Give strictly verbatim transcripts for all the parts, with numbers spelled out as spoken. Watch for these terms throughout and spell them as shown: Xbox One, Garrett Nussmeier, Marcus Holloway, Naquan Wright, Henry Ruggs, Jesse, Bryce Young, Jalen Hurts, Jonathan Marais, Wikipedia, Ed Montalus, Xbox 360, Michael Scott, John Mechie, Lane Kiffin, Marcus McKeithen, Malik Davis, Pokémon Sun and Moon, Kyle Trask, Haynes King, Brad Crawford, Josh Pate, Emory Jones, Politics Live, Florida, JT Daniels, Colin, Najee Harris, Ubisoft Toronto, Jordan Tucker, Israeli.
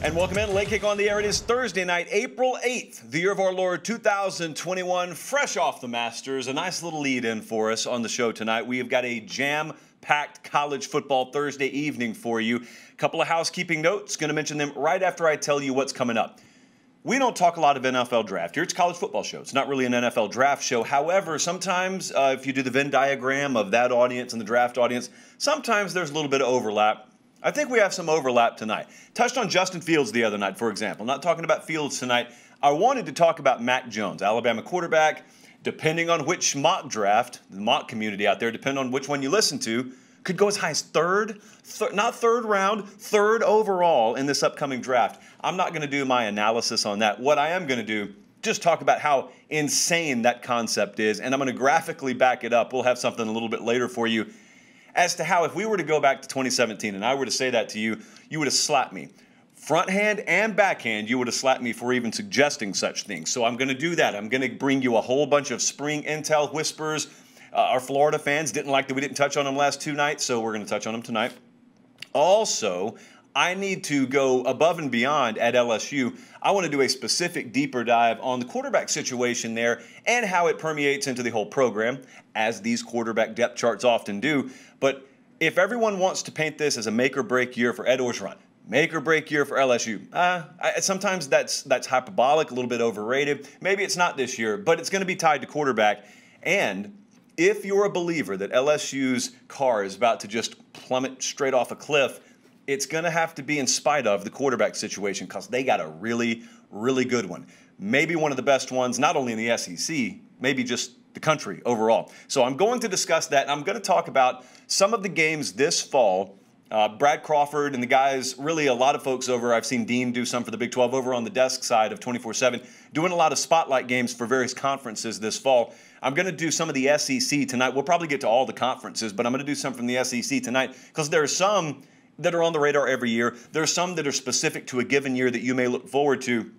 And welcome in. Late Kick on the air. It is Thursday night, April eighth, the year of our Lord two thousand twenty-one, fresh off the Masters. A nice little lead-in for us on the show tonight. We have got a jam-packed college football Thursday evening for you. A couple of housekeeping notes. Going to mention them right after I tell you what's coming up. We don't talk a lot of N F L draft here. It's a college football show. It's not really an N F L draft show. However, sometimes uh, if you do the Venn diagram of that audience and the draft audience, sometimes there's a little bit of overlap. I think we have some overlap tonight. Touched on Justin Fields the other night, for example. Not talking about Fields tonight. I wanted to talk about Mac Jones, Alabama quarterback. Depending on which mock draft, the mock community out there, depending on which one you listen to, could go as high as third, th not third round, third overall in this upcoming draft. I'm not going to do my analysis on that. What I am going to do, just talk about how insane that concept is, and I'm going to graphically back it up. We'll have something a little bit later for you as to how if we were to go back to twenty seventeen and I were to say that to you, you would have slapped me. Front hand and backhand, you would have slapped me for even suggesting such things. So I'm going to do that. I'm going to bring you a whole bunch of spring intel whispers. Uh, our Florida fans didn't like that we didn't touch on them last two nights, so we're going to touch on them tonight. Also, I need to go above and beyond at L S U. I want to do a specific deeper dive on the quarterback situation there and how it permeates into the whole program, as these quarterback depth charts often do. But if everyone wants to paint this as a make-or-break year for Ed Orgeron, make-or-break year for L S U, uh, I, sometimes that's, that's hyperbolic, a little bit overrated. Maybe it's not this year, but it's going to be tied to quarterback. And if you're a believer that L S U's car is about to just plummet straight off a cliff, it's going to have to be in spite of the quarterback situation because they got a really, really good one. Maybe one of the best ones, not only in the S E C, maybe just the country overall. So I'm going to discuss that, and I'm going to talk about some of the games this fall. Uh, Brad Crawford and the guys, really a lot of folks over, I've seen Dean do some for the Big twelve over on the desk side of twenty-four seven, doing a lot of spotlight games for various conferences this fall. I'm going to do some of the S E C tonight. We'll probably get to all the conferences, but I'm going to do some from the S E C tonight because there are some that are on the radar every year. There are some that are specific to a given year that you may look forward to.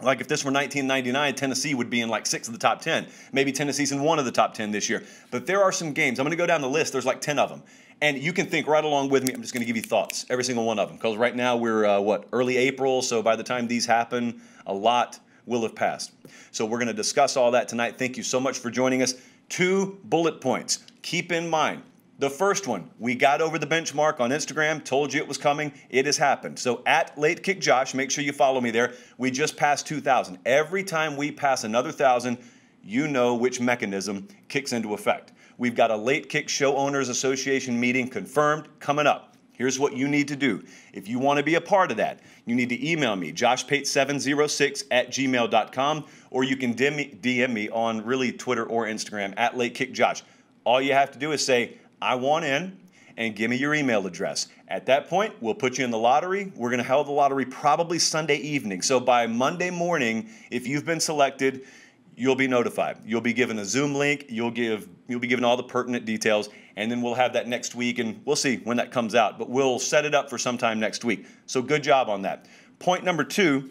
Like if this were nineteen ninety-nine, Tennessee would be in like six of the top ten. Maybe Tennessee's in one of the top ten this year. But there are some games. I'm going to go down the list. There's like ten of them. And you can think right along with me. I'm just going to give you thoughts, every single one of them. Because right now we're, uh, what, early April. So by the time these happen, a lot will have passed. So we're going to discuss all that tonight. Thank you so much for joining us. Two bullet points. Keep in mind. The first one, we got over the benchmark on Instagram, told you it was coming, it has happened. So at Late Kick Josh, make sure you follow me there. We just passed two thousand. Every time we pass another one thousand, you know which mechanism kicks into effect. We've got a Late Kick Show Owners Association meeting confirmed coming up. Here's what you need to do. If you want to be a part of that, you need to email me, josh pate seven oh six at gmail dot com, or you can D M me on really Twitter or Instagram, at Late Kick Josh. All you have to do is say, I want in, and give me your email address. At that point, we'll put you in the lottery. We're going to hold the lottery probably Sunday evening. So by Monday morning, if you've been selected, you'll be notified. You'll be given a Zoom link. You'll, give, you'll be given all the pertinent details, and then we'll have that next week, and we'll see when that comes out. But we'll set it up for sometime next week. So good job on that. Point number two.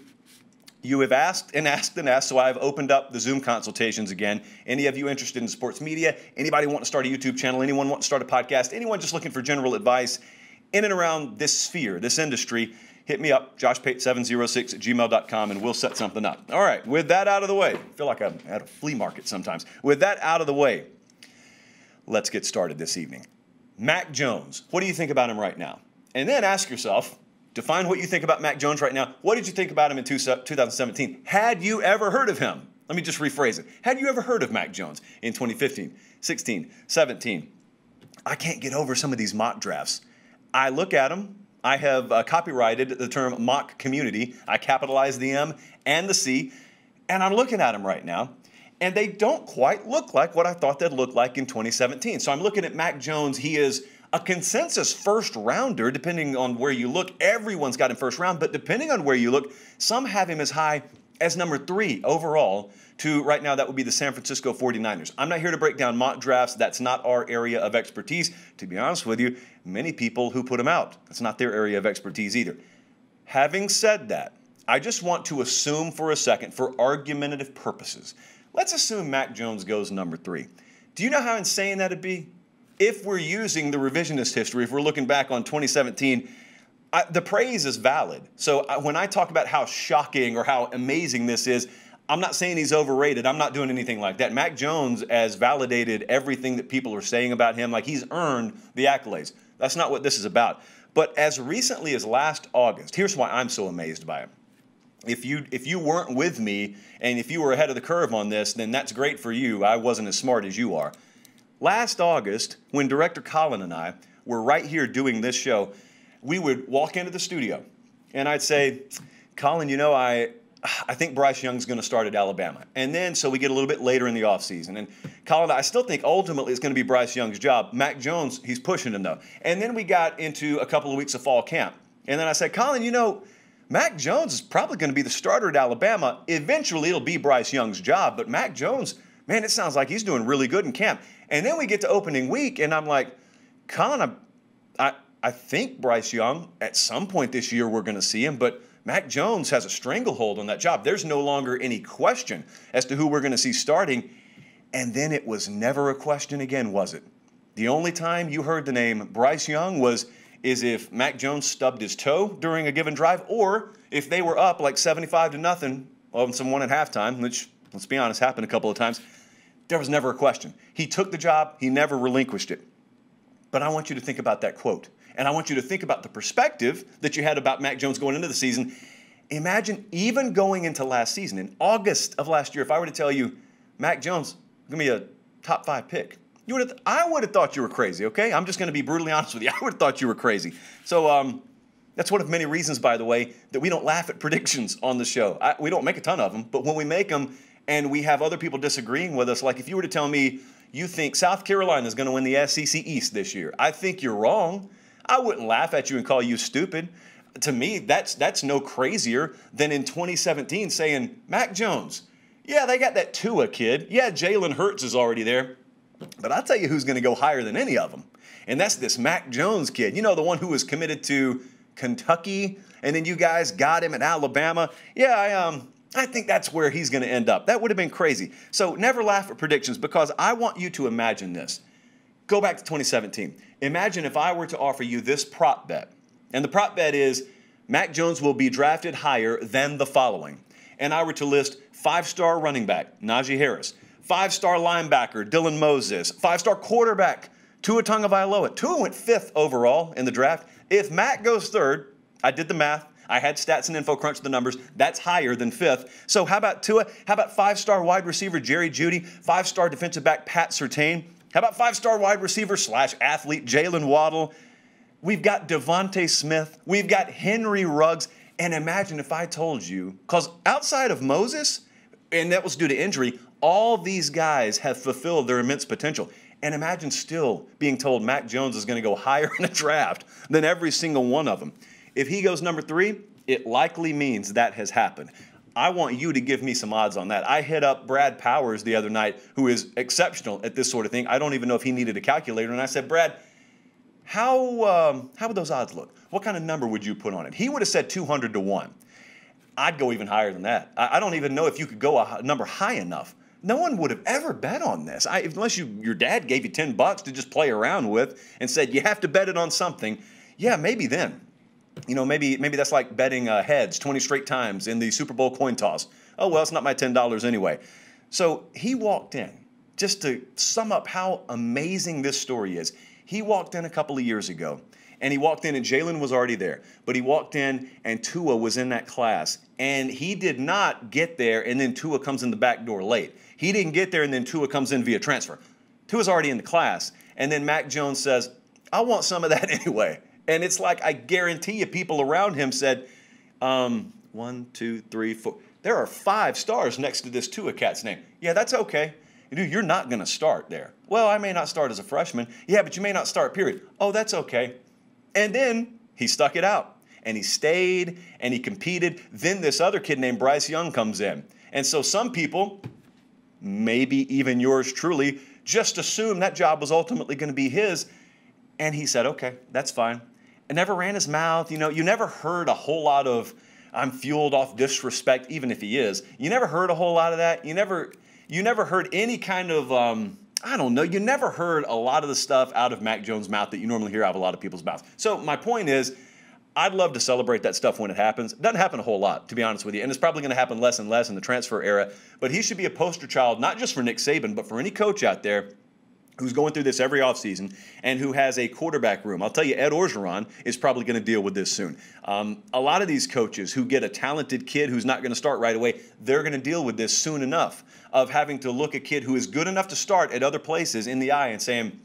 You have asked and asked and asked, so I've opened up the Zoom consultations again. Any of you interested in sports media, anybody want to start a YouTube channel, anyone want to start a podcast, anyone just looking for general advice in and around this sphere, this industry, hit me up, josh pate seven oh six at gmail dot com, and we'll set something up. All right, with that out of the way, I feel like I'm at a flea market sometimes. With that out of the way, let's get started this evening. Mac Jones, what do you think about him right now? And then ask yourself, define what you think about Mac Jones right now. What did you think about him in two thousand seventeen? Had you ever heard of him? Let me just rephrase it. Had you ever heard of Mac Jones in twenty fifteen, sixteen, seventeen? I can't get over some of these mock drafts. I look at them. I have uh, copyrighted the term mock community. I capitalize the M and the C. And I'm looking at them right now. And they don't quite look like what I thought they'd look like in twenty seventeen. So I'm looking at Mac Jones. He is a consensus first rounder, depending on where you look. Everyone's got him first round, but depending on where you look, some have him as high as number three overall to right now that would be the San Francisco forty-niners. I'm not here to break down mock drafts. That's not our area of expertise. To be honest with you, many people who put him out, that's not their area of expertise either. Having said that, I just want to assume for a second, for argumentative purposes, let's assume Mac Jones goes number three. Do you know how insane that'd be? If we're using the revisionist history, if we're looking back on twenty seventeen, I, the praise is valid. So I, when I talk about how shocking or how amazing this is, I'm not saying he's overrated. I'm not doing anything like that. Mac Jones has validated everything that people are saying about him. Like, he's earned the accolades. That's not what this is about. But as recently as last August, here's why I'm so amazed by him. If you if you weren't with me and if you were ahead of the curve on this, then that's great for you. I wasn't as smart as you are. Last August, when Director Colin and I were right here doing this show, we would walk into the studio and I'd say, Colin, you know, I I think Bryce Young's going to start at Alabama. And then so we get a little bit later in the offseason. And Colin, I still think ultimately it's going to be Bryce Young's job. Mac Jones, he's pushing him though. And then we got into a couple of weeks of fall camp. And then I said, Colin, you know, Mac Jones is probably going to be the starter at Alabama. Eventually, it'll be Bryce Young's job. But Mac Jones, man, it sounds like he's doing really good in camp. And then we get to opening week, and I'm like, Colin, I, I think Bryce Young, at some point this year, we're going to see him. But Mac Jones has a stranglehold on that job. There's no longer any question as to who we're going to see starting. And then it was never a question again, was it? The only time you heard the name Bryce Young was is if Mac Jones stubbed his toe during a given drive, or if they were up like seventy-five to nothing on someone at halftime, which, let's be honest, happened a couple of times. There was never a question. He took the job. He never relinquished it. But I want you to think about that quote, and I want you to think about the perspective that you had about Mac Jones going into the season. Imagine even going into last season, in August of last year, if I were to tell you, Mac Jones, give me a top five pick. You would have, I would have thought you were crazy, okay? I'm just going to be brutally honest with you. I would have thought you were crazy. So um, that's one of many reasons, by the way, that we don't laugh at predictions on the show. I, we don't make a ton of them, but when we make them and we have other people disagreeing with us, like if you were to tell me you think South Carolina is going to win the S E C East this year, I think you're wrong. I wouldn't laugh at you and call you stupid. To me, that's, that's no crazier than in twenty seventeen saying, Mac Jones, yeah, they got that Tua kid. Yeah, Jalen Hurts is already there. But I'll tell you who's going to go higher than any of them, and that's this Mac Jones kid. You know, the one who was committed to Kentucky, and then you guys got him at Alabama. Yeah, I, um, I think that's where he's going to end up. That would have been crazy. So never laugh at predictions, because I want you to imagine this. Go back to twenty seventeen. Imagine if I were to offer you this prop bet, and the prop bet is Mac Jones will be drafted higher than the following, and I were to list five-star running back Najee Harris, five-star linebacker Dylan Moses, five-star quarterback Tua Tagovailoa. Tua went fifth overall in the draft. If Mac goes third, I did the math. I had stats and info crunch the numbers. That's higher than fifth. So how about Tua? How about five-star wide receiver Jerry Jeudy? Five-star defensive back Pat Surtain? How about five-star wide receiver slash athlete Jalen Waddle? We've got DeVonta Smith. We've got Henry Ruggs. And imagine if I told you, because outside of Moses, and that was due to injury, all these guys have fulfilled their immense potential. And imagine still being told Mac Jones is going to go higher in a draft than every single one of them. If he goes number three, it likely means that has happened. I want you to give me some odds on that. I hit up Brad Powers the other night, who is exceptional at this sort of thing. I don't even know if he needed a calculator. And I said, Brad, how, um, how would those odds look? What kind of number would you put on it? He would have said two hundred to one. I'd go even higher than that. I, I don't even know if you could go a number high enough. No one would have ever bet on this, I, unless you, your dad gave you ten bucks to just play around with and said, you have to bet it on something. Yeah, maybe then. You know, maybe, maybe that's like betting uh, heads twenty straight times in the Super Bowl coin toss. Oh, well, it's not my ten dollars anyway. So he walked in, just to sum up how amazing this story is. He walked in a couple of years ago, and he walked in, and Jalen was already there. But he walked in, and Tua was in that class. And he did not get there, and then Tua comes in the back door late. He didn't get there, and then Tua comes in via transfer. Tua's already in the class. And then Mac Jones says, I want some of that anyway. And it's like, I guarantee you people around him said, um, one, two, three, four. There are five stars next to this Tua cat's name. Yeah, that's okay. Dude, you're not going to start there. Well, I may not start as a freshman. Yeah, but you may not start, period. Oh, that's okay. And then he stuck it out, and he stayed, and he competed. Then this other kid named Bryce Young comes in. And so some people, maybe even yours truly, just assumed that job was ultimately going to be his. And he said, okay, that's fine. And never ran his mouth. You know, you never heard a whole lot of, I'm fueled off disrespect, even if he is. You never heard a whole lot of that. You never, you never heard any kind of, um, I don't know, you never heard a lot of the stuff out of Mac Jones' mouth that you normally hear out of a lot of people's mouths. So my point is, I'd love to celebrate that stuff when it happens. It doesn't happen a whole lot, to be honest with you, and it's probably going to happen less and less in the transfer era. But he should be a poster child, not just for Nick Saban, but for any coach out there who's going through this every offseason and who has a quarterback room. I'll tell you, Ed Orgeron is probably going to deal with this soon. Um, a lot of these coaches who get a talented kid who's not going to start right away, they're going to deal with this soon enough of having to look a kid who is good enough to start at other places in the eye and saying,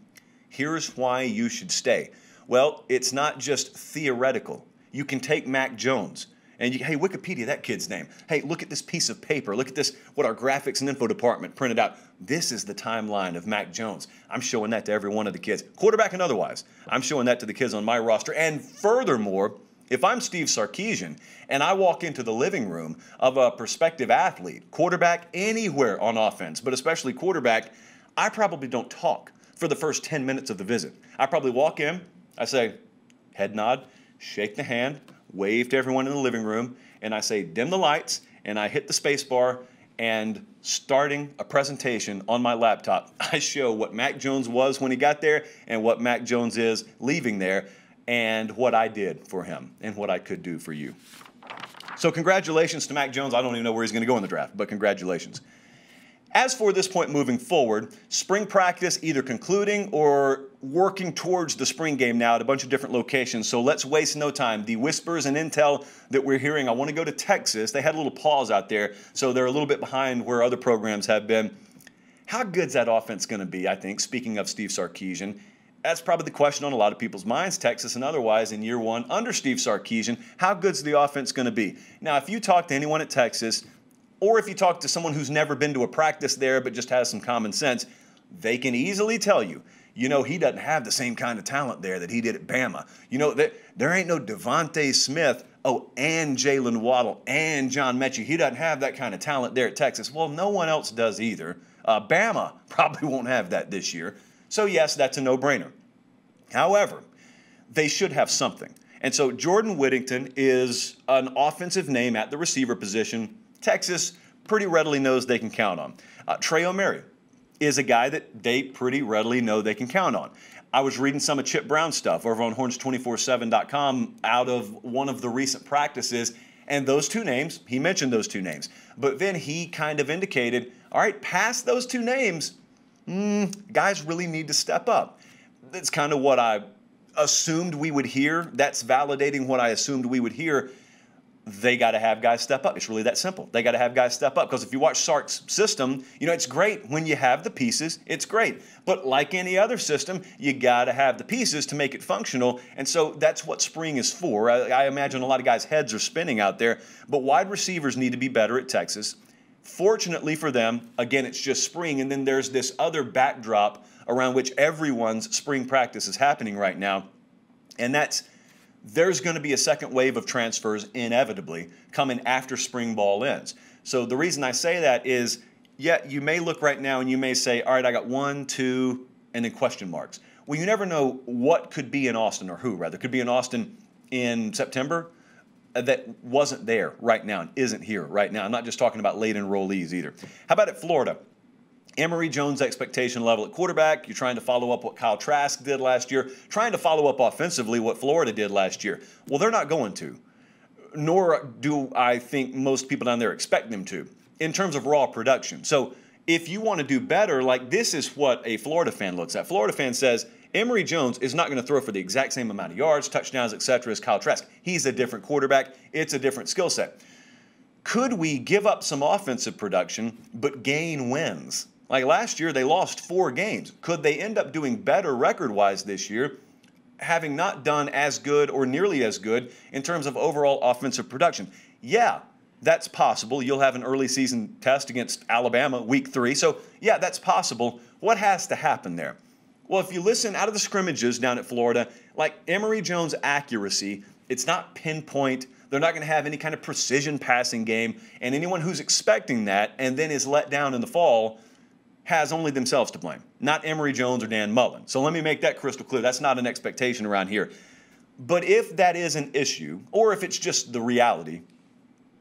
here's why you should stay. Well, it's not just theoretical. You can take Mac Jones and, you, hey, Wikipedia, that kid's name. Hey, look at this piece of paper. Look at this, what our graphics and info department printed out. This is the timeline of Mac Jones. I'm showing that to every one of the kids, quarterback and otherwise. I'm showing that to the kids on my roster. And furthermore, if I'm Steve Sarkisian and I walk into the living room of a prospective athlete, quarterback anywhere on offense, but especially quarterback, I probably don't talk for the first ten minutes of the visit. I probably walk in, I say, head nod, shake the hand, wave to everyone in the living room, and I say, dim the lights, and I hit the space bar, and starting a presentation on my laptop, I show what Mac Jones was when he got there and what Mac Jones is leaving there and what I did for him and what I could do for you. So congratulations to Mac Jones. I don't even know where he's going to go in the draft, but congratulations. As for this point moving forward, spring practice either concluding or working towards the spring game now at a bunch of different locations. So let's waste no time. The whispers and intel that we're hearing, I want to go to Texas. They had a little pause out there, so they're a little bit behind where other programs have been. How good's that offense going to be, I think, speaking of Steve Sarkisian? That's probably the question on a lot of people's minds, Texas and otherwise, in year one under Steve Sarkisian. How good's the offense going to be? Now, if you talk to anyone at Texas, or if you talk to someone who's never been to a practice there but just has some common sense, they can easily tell you, you know, he doesn't have the same kind of talent there that he did at Bama. You know, there, there ain't no DeVonta Smith, oh, and Jalen Waddle and John Mechie. He doesn't have that kind of talent there at Texas. Well, no one else does either. Uh, Bama probably won't have that this year. So, yes, that's a no-brainer. However, they should have something. And so Jordan Whittington is an offensive name at the receiver position Texas pretty readily knows they can count on. Uh, Trey O'Mary is a guy that they pretty readily know they can count on. I was reading some of Chip Brown's stuff over on horns two four seven dot com out of one of the recent practices, and those two names, he mentioned those two names. But then he kind of indicated, all right, past those two names, mm, guys really need to step up. That's kind of what I assumed we would hear. That's validating what I assumed we would hear. They got to have guys step up. It's really that simple. They got to have guys step up because if you watch Sark's system, you know, it's great when you have the pieces. It's great. But like any other system, you got to have the pieces to make it functional. And so that's what spring is for. I, I imagine a lot of guys' heads are spinning out there. But wide receivers need to be better at Texas. Fortunately for them, again, it's just spring. And then there's this other backdrop around which everyone's spring practice is happening right now. And that's there's going to be a second wave of transfers inevitably coming after spring ball ends. So the reason I say that is, yeah, you may look right now and you may say, all right, I got one, two, and then question marks. Well, you never know what could be in Austin or who, rather. Could be in Austin in September that wasn't there right now and isn't here right now. I'm not just talking about late enrollees either. How about at Florida? Emory Jones' expectation level at quarterback. You're trying to follow up what Kyle Trask did last year, trying to follow up offensively what Florida did last year. Well, they're not going to, nor do I think most people down there expect them to in terms of raw production. So if you want to do better, like this is what a Florida fan looks at. Florida fan says, Emory Jones is not going to throw for the exact same amount of yards, touchdowns, et cetera, as Kyle Trask. He's a different quarterback. It's a different skill set. Could we give up some offensive production but gain wins? Like last year, they lost four games. Could they end up doing better record-wise this year, having not done as good or nearly as good in terms of overall offensive production? Yeah, that's possible. You'll have an early season test against Alabama week three. So, yeah, that's possible. What has to happen there? Well, if you listen out of the scrimmages down at Florida, like Emory Jones' accuracy, it's not pinpoint. They're not going to have any kind of precision passing game. And anyone who's expecting that and then is let down in the fall has only themselves to blame, not Emory Jones or Dan Mullen. So let me make that crystal clear. That's not an expectation around here. But if that is an issue, or if it's just the reality,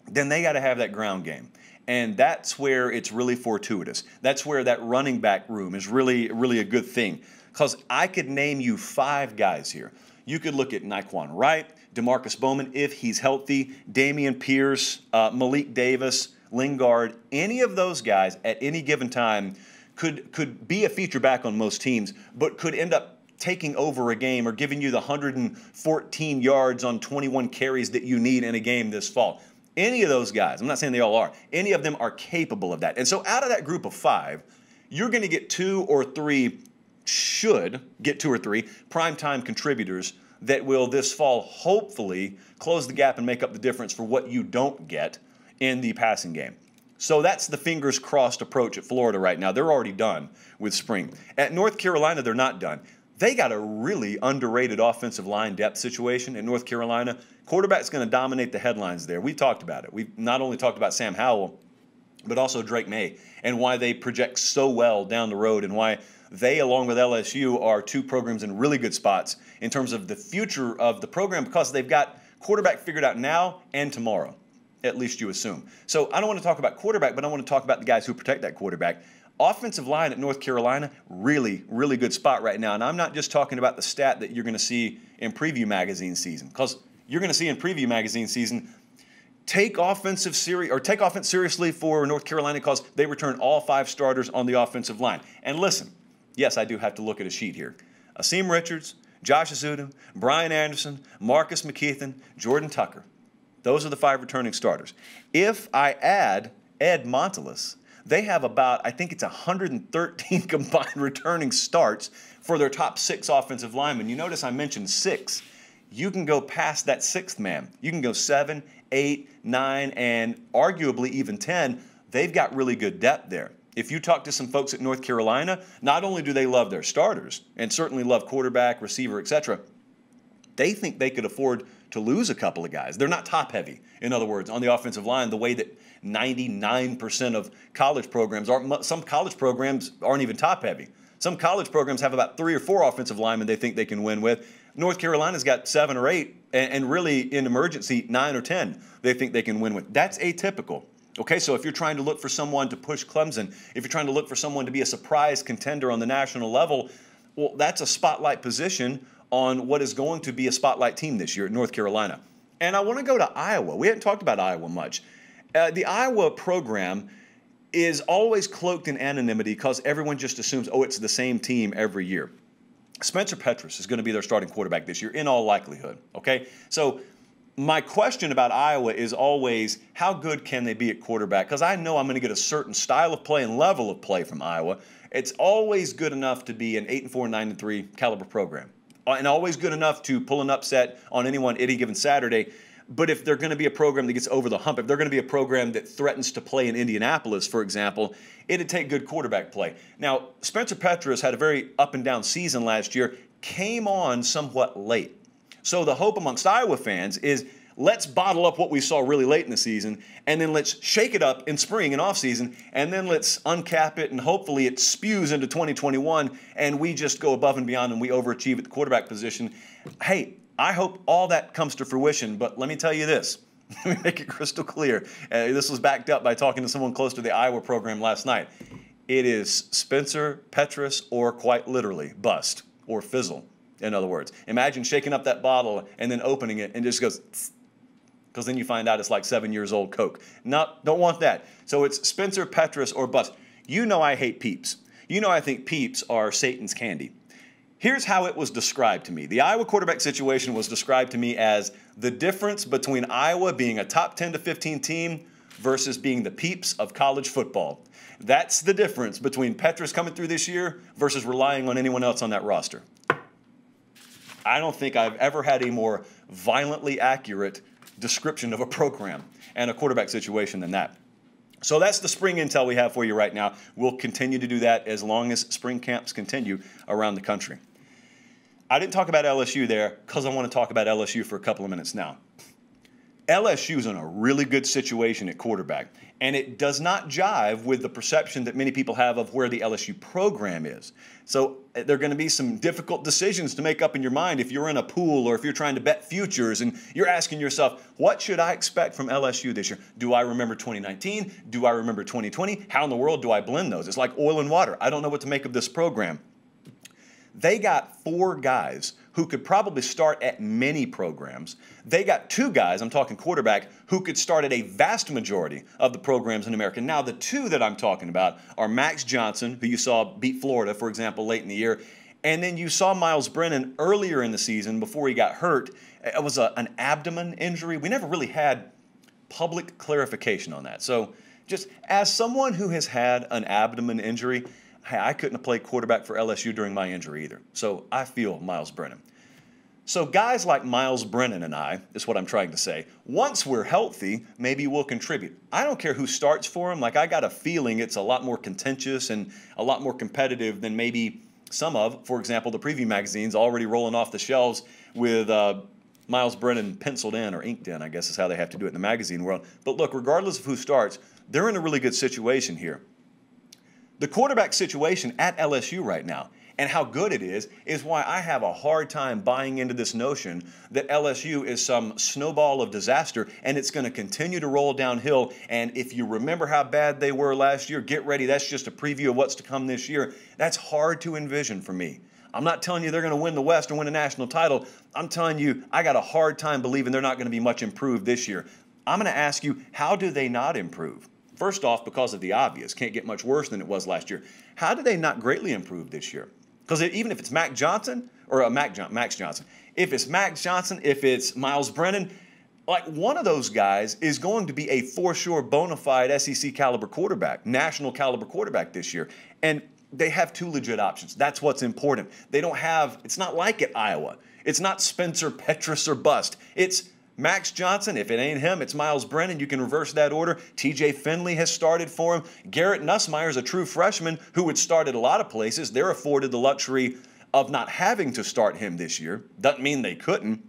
then they got to have that ground game. And that's where it's really fortuitous. That's where that running back room is really, really a good thing. Because I could name you five guys here. You could look at Naquan Wright, DeMarcus Bowman, if he's healthy, Damian Pierce, uh, Malik Davis, Lingard, any of those guys at any given time could, could be a feature back on most teams, but could end up taking over a game or giving you the one hundred fourteen yards on twenty-one carries that you need in a game this fall. Any of those guys, I'm not saying they all are, any of them are capable of that. And so out of that group of five, you're going to get two or three, should get two or three primetime contributors that will this fall hopefully close the gap and make up the difference for what you don't get in the passing game. So that's the fingers crossed approach at Florida right now. They're already done with spring. At North Carolina, they're not done. They got a really underrated offensive line depth situation in North Carolina. Quarterback's going to dominate the headlines there. We've talked about it. We've not only talked about Sam Howell, but also Drake May and why they project so well down the road and why they, along with L S U, are two programs in really good spots in terms of the future of the program because they've got quarterback figured out now and tomorrow, at least you assume. So I don't want to talk about quarterback, but I want to talk about the guys who protect that quarterback. Offensive line at North Carolina, really, really good spot right now. And I'm not just talking about the stat that you're going to see in preview magazine season, because you're going to see in preview magazine season, take offensive seri- or take offense seriously for North Carolina because they return all five starters on the offensive line. And listen, yes, I do have to look at a sheet here. Asim Richards, Josh Azudum, Brian Anderson, Marcus McKeithen, Jordan Tucker. Those are the five returning starters. If I add Ed Montalus, they have about, I think it's one hundred thirteen combined returning starts for their top six offensive linemen. You notice I mentioned six. You can go past that sixth man. You can go seven, eight, nine, and arguably even ten. They've got really good depth there. If you talk to some folks at North Carolina, not only do they love their starters and certainly love quarterback, receiver, et cetera, they think they could afford to lose a couple of guys. They're not top-heavy, in other words, on the offensive line, the way that ninety-nine percent of college programs aren't. Some college programs aren't even top-heavy. Some college programs have about three or four offensive linemen they think they can win with. North Carolina's got seven or eight, and, and really, in emergency, nine or ten they think they can win with. That's atypical. Okay, so if you're trying to look for someone to push Clemson, if you're trying to look for someone to be a surprise contender on the national level, well, that's a spotlight position on what is going to be a spotlight team this year at North Carolina. And I want to go to Iowa. We haven't talked about Iowa much. Uh, the Iowa program is always cloaked in anonymity because everyone just assumes, oh, it's the same team every year. Spencer Petras is going to be their starting quarterback this year in all likelihood, okay? So my question about Iowa is always, how good can they be at quarterback? Because I know I'm going to get a certain style of play and level of play from Iowa. It's always good enough to be an eight and four, nine and three caliber program, and always good enough to pull an upset on anyone any given Saturday. But if they're going to be a program that gets over the hump, if they're going to be a program that threatens to play in Indianapolis, for example, it'd take good quarterback play. Now, Spencer Petras had a very up-and-down season last year, came on somewhat late. So the hope amongst Iowa fans is let's bottle up what we saw really late in the season, and then let's shake it up in spring and offseason, and then let's uncap it, and hopefully it spews into twenty twenty-one, and we just go above and beyond and we overachieve at the quarterback position. Hey, I hope all that comes to fruition, but let me tell you this. Let me make it crystal clear. Uh, this was backed up by talking to someone close to the Iowa program last night. It is Spencer Petras or quite literally bust or fizzle, in other words. Imagine shaking up that bottle and then opening it and it just goes, because then you find out it's like seven years old Coke. Not, don't want that. So it's Spencer Petras or bust. You know I hate Peeps. You know I think Peeps are Satan's candy. Here's how it was described to me. The Iowa quarterback situation was described to me as the difference between Iowa being a top ten to fifteen team versus being the Peeps of college football. That's the difference between Petras coming through this year versus relying on anyone else on that roster. I don't think I've ever had a more violently accurate description of a program and a quarterback situation than that. So that's the spring intel we have for you right now. We'll continue to do that as long as spring camps continue around the country. I didn't talk about L S U there because I want to talk about L S U for a couple of minutes now. L S U is in a really good situation at quarterback, and it does not jive with the perception that many people have of where the L S U program is. So there are going to be some difficult decisions to make up in your mind if you're in a pool or if you're trying to bet futures and you're asking yourself, what should I expect from L S U this year? Do I remember twenty nineteen? Do I remember twenty twenty? How in the world do I blend those? It's like oil and water. I don't know what to make of this program. They got four guys who could probably start at many programs. They got two guys, I'm talking quarterback, who could start at a vast majority of the programs in America. Now, the two that I'm talking about are Max Johnson, who you saw beat Florida, for example, late in the year, and then you saw Miles Brennan earlier in the season before he got hurt. It was a, an abdomen injury. We never really had public clarification on that. So just as someone who has had an abdomen injury, hey, I couldn't have played quarterback for L S U during my injury either. So I feel Miles Brennan. So guys like Miles Brennan and I, is what I'm trying to say, once we're healthy, maybe we'll contribute. I don't care who starts for him. Like, I got a feeling it's a lot more contentious and a lot more competitive than maybe some of, for example, the preview magazines already rolling off the shelves with uh, Miles Brennan penciled in or inked in, I guess is how they have to do it in the magazine world. But look, regardless of who starts, they're in a really good situation here. The quarterback situation at L S U right now and how good it is is why I have a hard time buying into this notion that L S U is some snowball of disaster and it's going to continue to roll downhill. And if you remember how bad they were last year, get ready. That's just a preview of what's to come this year. That's hard to envision for me. I'm not telling you they're going to win the West or win a national title. I'm telling you I got a hard time believing they're not going to be much improved this year. I'm going to ask you, how do they not improve? First off, because of the obvious, can't get much worse than it was last year. How do they not greatly improve this year? Because even if it's Mac Johnson or a Mac John, Max Johnson, if it's Max Johnson, if it's Miles Brennan, like one of those guys is going to be a for sure bona fide S E C caliber quarterback, national caliber quarterback this year. And they have two legit options. That's what's important. They don't have, it's not like at Iowa. It's not Spencer Petras or bust. It's Max Johnson. If it ain't him, it's Miles Brennan. You can reverse that order. T J Finley has started for him. Garrett Nussmeier is a true freshman who would start at a lot of places. They're afforded the luxury of not having to start him this year. Doesn't mean they couldn't.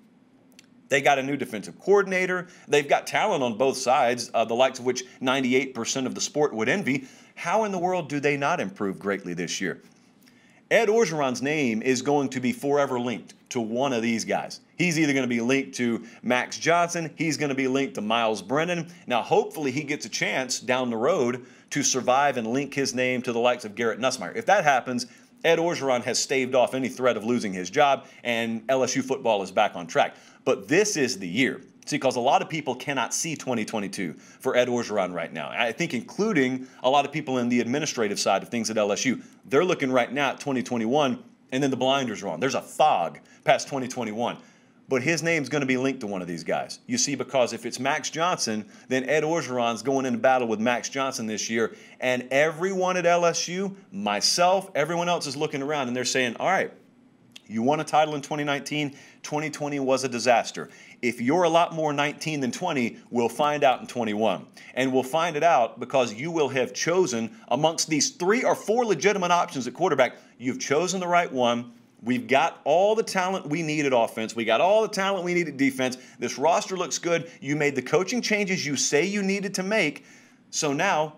They got a new defensive coordinator. They've got talent on both sides, uh, the likes of which ninety-eight percent of the sport would envy. How in the world do they not improve greatly this year? Ed Orgeron's name is going to be forever linked to one of these guys. He's either going to be linked to Max Johnson, he's going to be linked to Miles Brennan. Now, hopefully he gets a chance down the road to survive and link his name to the likes of Garrett Nussmeier. If that happens, Ed Orgeron has staved off any threat of losing his job, and L S U football is back on track. But this is the year. See, because a lot of people cannot see twenty twenty-two for Ed Orgeron right now. I think including a lot of people in the administrative side of things at L S U. They're looking right now at twenty twenty-one, and then the blinders are on. There's a fog past twenty twenty-one. But his name's going to be linked to one of these guys. You see, because if it's Max Johnson, then Ed Orgeron's going into battle with Max Johnson this year. And everyone at L S U, myself, everyone else is looking around, and they're saying, all right, you won a title in twenty nineteen. twenty twenty was a disaster. If you're a lot more nineteen than twenty, we'll find out in twenty-one. And we'll find it out because you will have chosen amongst these three or four legitimate options at quarterback. You've chosen the right one. We've got all the talent we need at offense. We got all the talent we need at defense. This roster looks good. You made the coaching changes you say you needed to make. So now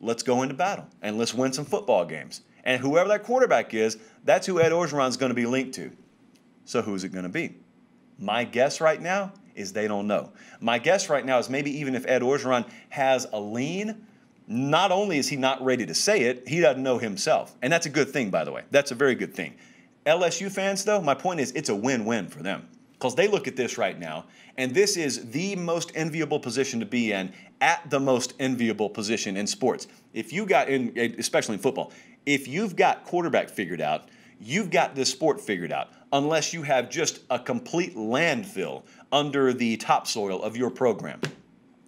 let's go into battle and let's win some football games. And whoever that quarterback is, that's who Ed Orgeron's going to be linked to. So who's it going to be? My guess right now is they don't know. My guess right now is maybe even if Ed Orgeron has a lean, not only is he not ready to say it, he doesn't know himself. And that's a good thing, by the way. That's a very good thing. L S U fans, though, my point is it's a win-win for them because they look at this right now, and this is the most enviable position to be in at the most enviable position in sports. If you got in, especially in football, if you've got quarterback figured out, you've got this sport figured out, unless you have just a complete landfill under the topsoil of your program.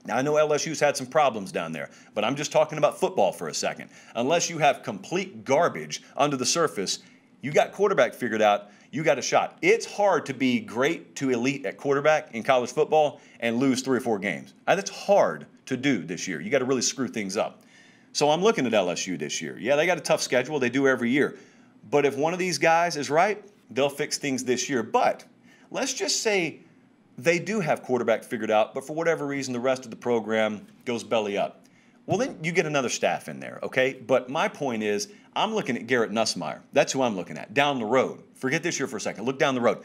Now, I know L S U's had some problems down there, but I'm just talking about football for a second. Unless you have complete garbage under the surface, you got quarterback figured out, you got a shot. It's hard to be great to elite at quarterback in college football and lose three or four games. That's hard to do this year. You got to really screw things up. So I'm looking at L S U this year. Yeah, they got a tough schedule. They do every year. But if one of these guys is right, they'll fix things this year. But let's just say they do have quarterback figured out, but for whatever reason, the rest of the program goes belly up. Well, then you get another staff in there, okay? But my point is I'm looking at Garrett Nussmeier. That's who I'm looking at down the road. Forget this year for a second. Look down the road.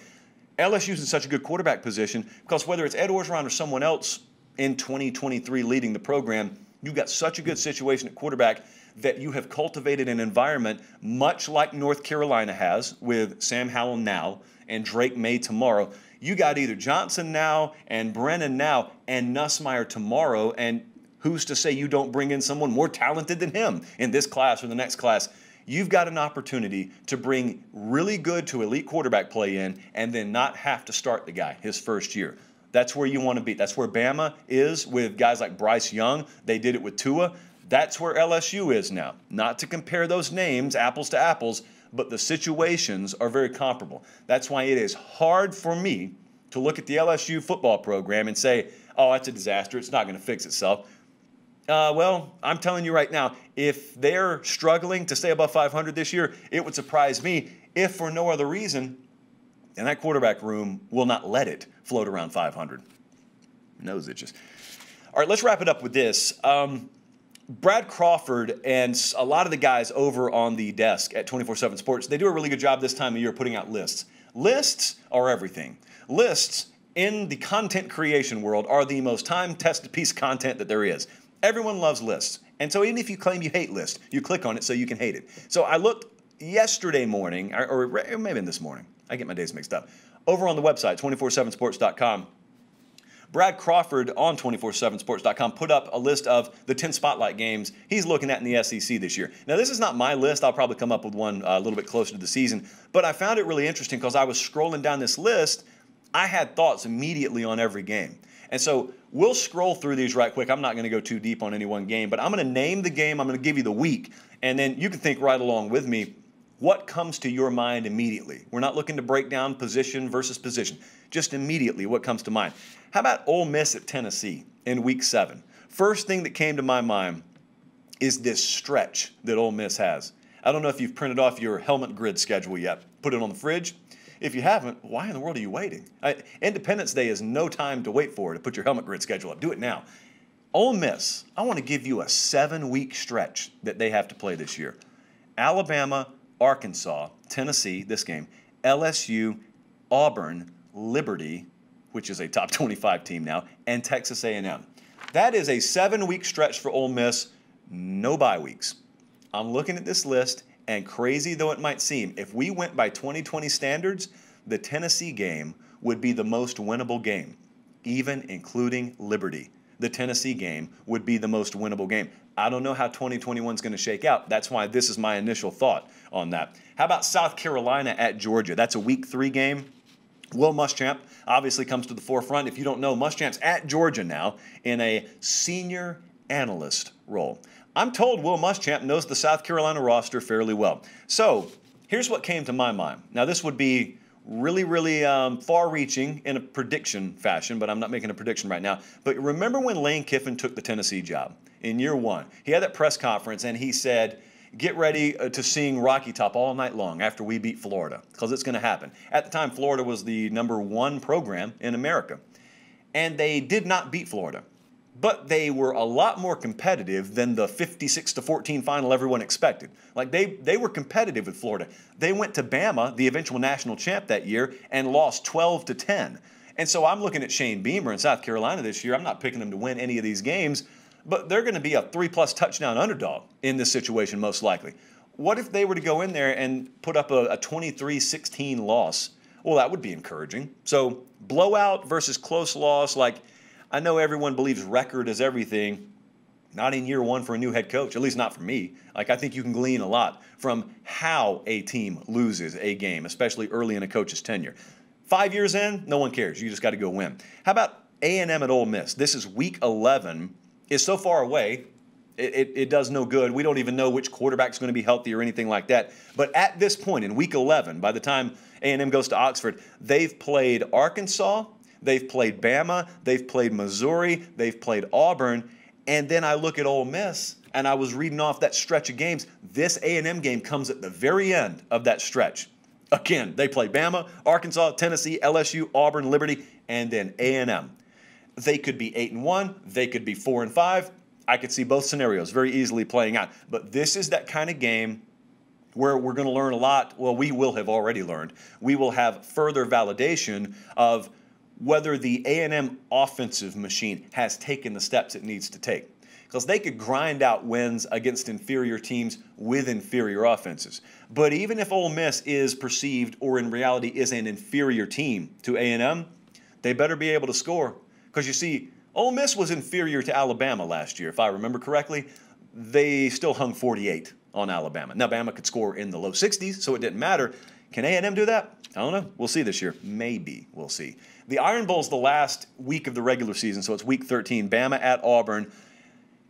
L S U's in such a good quarterback position because whether it's Ed Orgeron or someone else in twenty twenty-three leading the program – You got such a good situation at quarterback that you have cultivated an environment much like North Carolina has with Sam Howell now and Drake May tomorrow. You got either Johnson now and Brennan now and Nussmeier tomorrow, and who's to say you don't bring in someone more talented than him in this class or the next class? You've got an opportunity to bring really good to elite quarterback play in and then not have to start the guy his first year. That's where you want to be. That's where Bama is with guys like Bryce Young. They did it with Tua. That's where L S U is now. Not to compare those names, apples to apples, but the situations are very comparable. That's why it is hard for me to look at the L S U football program and say, oh, that's a disaster. It's not going to fix itself. Uh, well, I'm telling you right now, if they're struggling to stay above five hundred this year, it would surprise me if for no other reason, and that quarterback room will not let it float around five hundred. Nose itches. All right, let's wrap it up with this. Um, Brad Crawford and a lot of the guys over on the desk at two forty-seven Sports, they do a really good job this time of year putting out lists. Lists are everything. Lists in the content creation world are the most time-tested piece of content that there is. Everyone loves lists. And so even if you claim you hate lists, you click on it so you can hate it. So I looked yesterday morning, or, or maybe this morning. I get my days mixed up. Over on the website, two forty-seven sports dot com, Brad Crawford on two forty-seven sports dot com put up a list of the ten spotlight games he's looking at in the S E C this year. Now, this is not my list. I'll probably come up with one uh, a little bit closer to the season. But I found it really interesting because I was scrolling down this list. I had thoughts immediately on every game. And so we'll scroll through these right quick. I'm not going to go too deep on any one game, but I'm going to name the game. I'm going to give you the week, and then you can think right along with me. What comes to your mind immediately? We're not looking to break down position versus position. Just immediately, what comes to mind? How about Ole Miss at Tennessee in week seven? First thing that came to my mind is this stretch that Ole Miss has. I don't know if you've printed off your helmet grid schedule yet. Put it on the fridge. If you haven't, why in the world are you waiting? I, Independence Day is no time to wait for to put your helmet grid schedule up. Do it now. Ole Miss, I want to give you a seven-week stretch that they have to play this year. Alabama, Arkansas, Tennessee, this game, L S U, Auburn, Liberty, which is a top twenty-five team now, and Texas A and M. That is a seven-week stretch for Ole Miss, no bye weeks. I'm looking at this list, and crazy though it might seem, if we went by twenty twenty standards, the Tennessee game would be the most winnable game, even including Liberty. The Tennessee game would be the most winnable game. I don't know how twenty twenty-one is going to shake out. That's why this is my initial thought on that. How about South Carolina at Georgia? That's a week three game. Will Muschamp obviously comes to the forefront. If you don't know, Muschamp's at Georgia now in a senior analyst role. I'm told Will Muschamp knows the South Carolina roster fairly well. So here's what came to my mind. Now, this would be really, really um, far-reaching in a prediction fashion, but I'm not making a prediction right now. But remember when Lane Kiffin took the Tennessee job in year one? He had that press conference, and he said, get ready to sing Rocky Top all night long after we beat Florida, because it's going to happen. At the time, Florida was the number one program in America, and they did not beat Florida. But they were a lot more competitive than the fifty-six to fourteen final everyone expected. Like, they, they were competitive with Florida. They went to Bama, the eventual national champ that year, and lost twelve to ten. And so I'm looking at Shane Beamer in South Carolina this year. I'm not picking them to win any of these games, but they're going to be a three-plus touchdown underdog in this situation most likely. What if they were to go in there and put up a twenty-three sixteen loss? Well, that would be encouraging. So blowout versus close loss, like, I know everyone believes record is everything, not in year one for a new head coach, at least not for me. Like, I think you can glean a lot from how a team loses a game, especially early in a coach's tenure. Five years in, no one cares. You just got to go win. How about A and M at Ole Miss? This is week eleven. It's so far away, it, it, it does no good. We don't even know which quarterback's going to be healthy or anything like that. But at this point, in week eleven, by the time A and M goes to Oxford, they've played Arkansas, they've played Bama, they've played Missouri, they've played Auburn, and then I look at Ole Miss, and I was reading off that stretch of games. This A and M game comes at the very end of that stretch. Again, they play Bama, Arkansas, Tennessee, L S U, Auburn, Liberty, and then A and M. They could be eight and one, they could be four and five. I could see both scenarios very easily playing out. But this is that kind of game where we're going to learn a lot. Well, we will have already learned. We will have further validation of whether the A and M offensive machine has taken the steps it needs to take. because they could grind out wins against inferior teams with inferior offenses. But even if Ole Miss is perceived, or in reality is, an inferior team to A and M, they better be able to score, because you see, Ole Miss was inferior to Alabama last year. If I remember correctly, they still hung forty-eight on Alabama. Now, Alabama could score in the low sixties, so it didn't matter. Can A and M do that? I don't know. We'll see this year. Maybe. We'll see. The Iron Bowl's the last week of the regular season, so it's week thirteen. Bama at Auburn.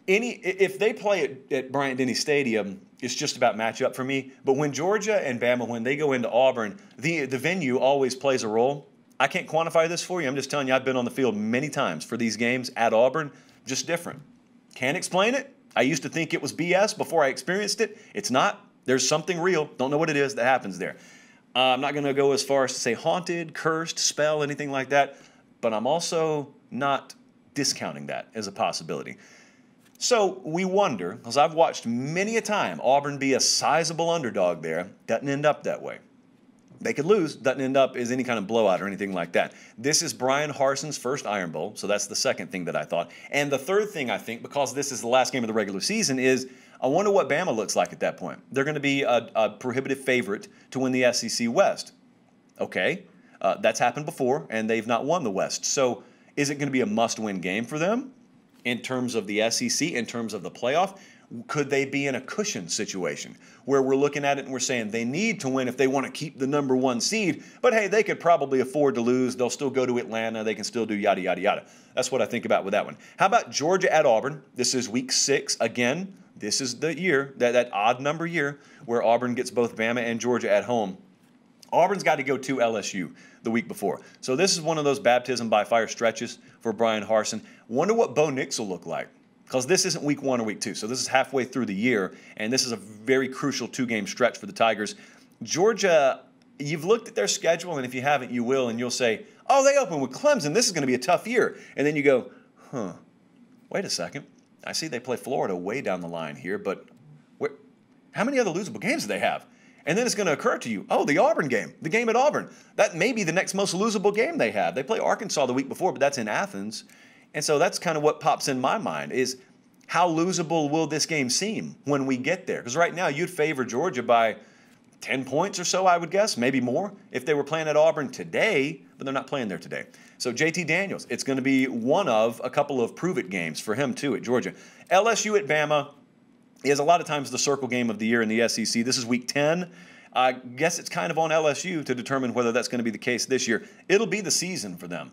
Any, if they play at, at Bryant-Denny Stadium, it's just about matchup for me. But when Georgia and Bama, when they go into Auburn, the, the venue always plays a role. I can't quantify this for you. I'm just telling you, I've been on the field many times for these games at Auburn. Just different. Can't explain it. I used to think it was B S before I experienced it. It's not. There's something real. Don't know what it is that happens there. Uh, I'm not going to go as far as to say haunted, cursed, spell, anything like that. But I'm also not discounting that as a possibility. So we wonder, because I've watched many a time Auburn be a sizable underdog there. Doesn't end up that way. They could lose, doesn't end up as any kind of blowout or anything like that. This is Brian Harsin's first Iron Bowl, so that's the second thing that I thought. And the third thing I think, because this is the last game of the regular season, is I wonder what Bama looks like at that point. They're going to be a, a prohibitive favorite to win the S E C West. Okay, uh, that's happened before, and they've not won the West. So is it going to be a must-win game for them in terms of the S E C, in terms of the playoff? Could they be in a cushion situation where we're looking at it and we're saying they need to win if they want to keep the number one seed, but hey, they could probably afford to lose. They'll still go to Atlanta. They can still do yada, yada, yada. That's what I think about with that one. How about Georgia at Auburn? This is week six. Again, this is the year, that, that odd number year, where Auburn gets both Bama and Georgia at home. Auburn's got to go to L S U the week before. So this is one of those baptism by fire stretches for Brian Harsin. Wonder what Bo Nix will look like. Because this isn't week one or week two, so this is halfway through the year, and this is a very crucial two-game stretch for the Tigers. Georgia, you've looked at their schedule, and if you haven't, you will, and you'll say, oh, they open with Clemson. This is going to be a tough year. And then you go, huh, wait a second. I see they play Florida way down the line here, but where, how many other losable games do they have? And then it's going to occur to you, oh, the Auburn game, the game at Auburn. That may be the next most losable game they have. They play Arkansas the week before, but that's in Athens. And so that's kind of what pops in my mind is how losable will this game seem when we get there? Because right now you'd favor Georgia by ten points or so, I would guess, maybe more, if they were playing at Auburn today, but they're not playing there today. So J T Daniels, it's going to be one of a couple of prove-it games for him too at Georgia. L S U at Bama is a lot of times the circle game of the year in the S E C. This is week ten. I guess it's kind of on L S U to determine whether that's going to be the case this year. It'll be the season for them.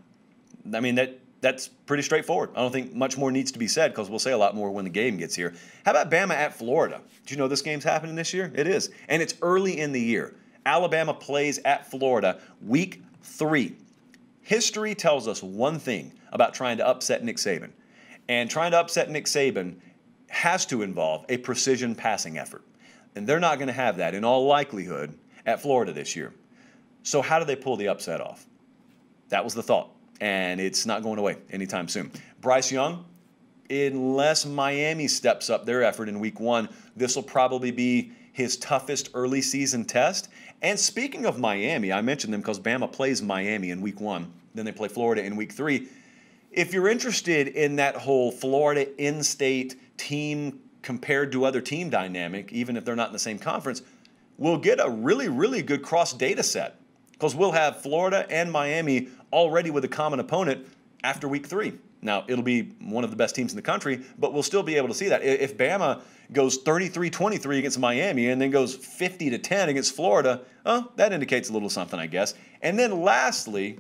I mean, that... That's pretty straightforward. I don't think much more needs to be said because we'll say a lot more when the game gets here. How about Bama at Florida? Do you know this game's happening this year? It is. And it's early in the year. Alabama plays at Florida week three. History tells us one thing about trying to upset Nick Saban. And trying to upset Nick Saban has to involve a precision passing effort. And they're not going to have that in all likelihood at Florida this year. So how do they pull the upset off? That was the thought. And it's not going away anytime soon. Bryce Young, unless Miami steps up their effort in week one, this will probably be his toughest early season test. And speaking of Miami, I mentioned them because Bama plays Miami in week one. Then they play Florida in week three. If you're interested in that whole Florida in-state team compared to other team dynamic, even if they're not in the same conference, we'll get a really, really good cross data set. Because we'll have Florida and Miami already with a common opponent after week three. Now, it'll be one of the best teams in the country, but we'll still be able to see that. If Bama goes thirty-three twenty-three against Miami and then goes fifty to ten against Florida, well, that indicates a little something, I guess. And then lastly,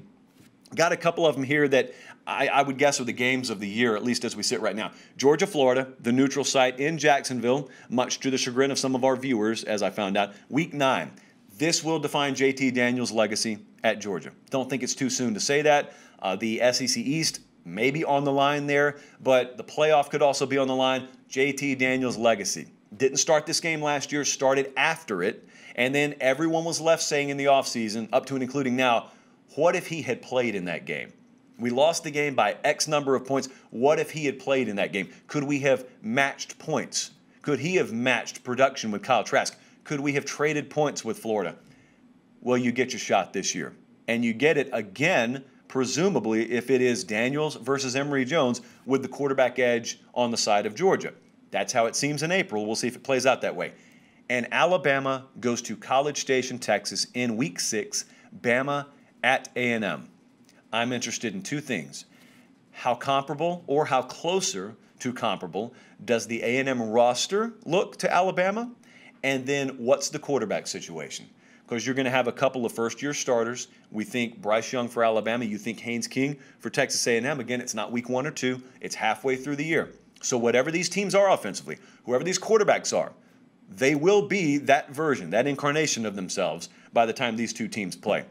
got a couple of them here that I, I would guess are the games of the year, at least as we sit right now. Georgia, Florida, the neutral site in Jacksonville, much to the chagrin of some of our viewers, as I found out, week nine. This will define J T Daniels' legacy at Georgia. Don't think it's too soon to say that. Uh, the S E C East may be on the line there, but the playoff could also be on the line. J T Daniels' legacy. Didn't start this game last year, started after it, and then everyone was left saying in the offseason, up to and including now, what if he had played in that game? We lost the game by X number of points. What if he had played in that game? Could we have matched points? Could he have matched production with Kyle Trask? Could we have traded points with Florida? Well, you get your shot this year. And you get it again presumably, if it is Daniels versus Emory Jones with the quarterback edge on the side of Georgia. That's how it seems in April. We'll see if it plays out that way. And Alabama goes to College Station, Texas in week six, Bama at A and M. I'm interested in two things. How comparable or how closer to comparable does the A and M roster look to Alabama? And then what's the quarterback situation? Because you're going to have a couple of first-year starters. We think Bryce Young for Alabama. You think Haynes King for Texas A and M. Again, it's not week one or two. It's halfway through the year. So whatever these teams are offensively, whoever these quarterbacks are, they will be that version, that incarnation of themselves by the time these two teams play.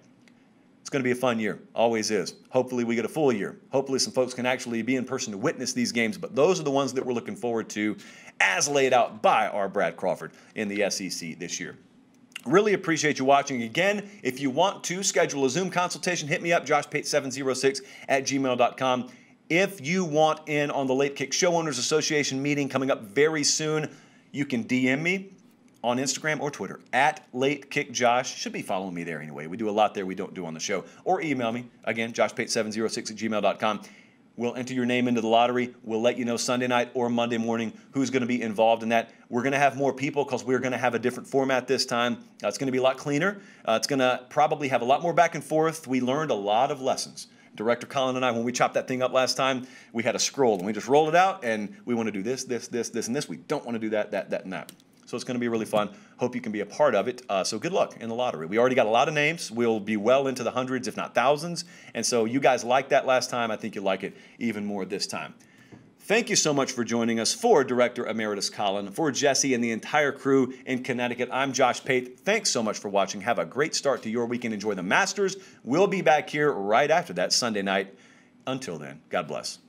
It's going to be a fun year. Always is. Hopefully we get a full year. Hopefully some folks can actually be in person to witness these games. But those are the ones that we're looking forward to as laid out by our Brad Crawford in the S E C this year. Really appreciate you watching. Again, if you want to schedule a Zoom consultation, hit me up, josh pate seven oh six at gmail dot com. If you want in on the Late Kick Show Owners Association meeting coming up very soon, you can D M me on Instagram or Twitter, at LateKickJosh. Should be following me there anyway. We do a lot there we don't do on the show. Or email me, again, josh pate seven oh six at gmail dot com. We'll enter your name into the lottery. We'll let you know Sunday night or Monday morning who's going to be involved in that. We're going to have more people because we're going to have a different format this time. Uh, it's going to be a lot cleaner. Uh, it's going to probably have a lot more back and forth. We learned a lot of lessons. Director Colin and I, when we chopped that thing up last time, we had a scroll, and we just rolled it out, and we want to do this, this, this, this, and this. We don't want to do that, that, that, and that. So it's going to be really fun. Hope you can be a part of it. Uh, so good luck in the lottery. We already got a lot of names. We'll be well into the hundreds, if not thousands. And so you guys liked that last time. I think you'll like it even more this time. Thank you so much for joining us. For Director Emeritus Colin, for Jesse and the entire crew in Connecticut, I'm Josh Pate. Thanks so much for watching. Have a great start to your weekend. Enjoy the Masters. We'll be back here right after that Sunday night. Until then, God bless.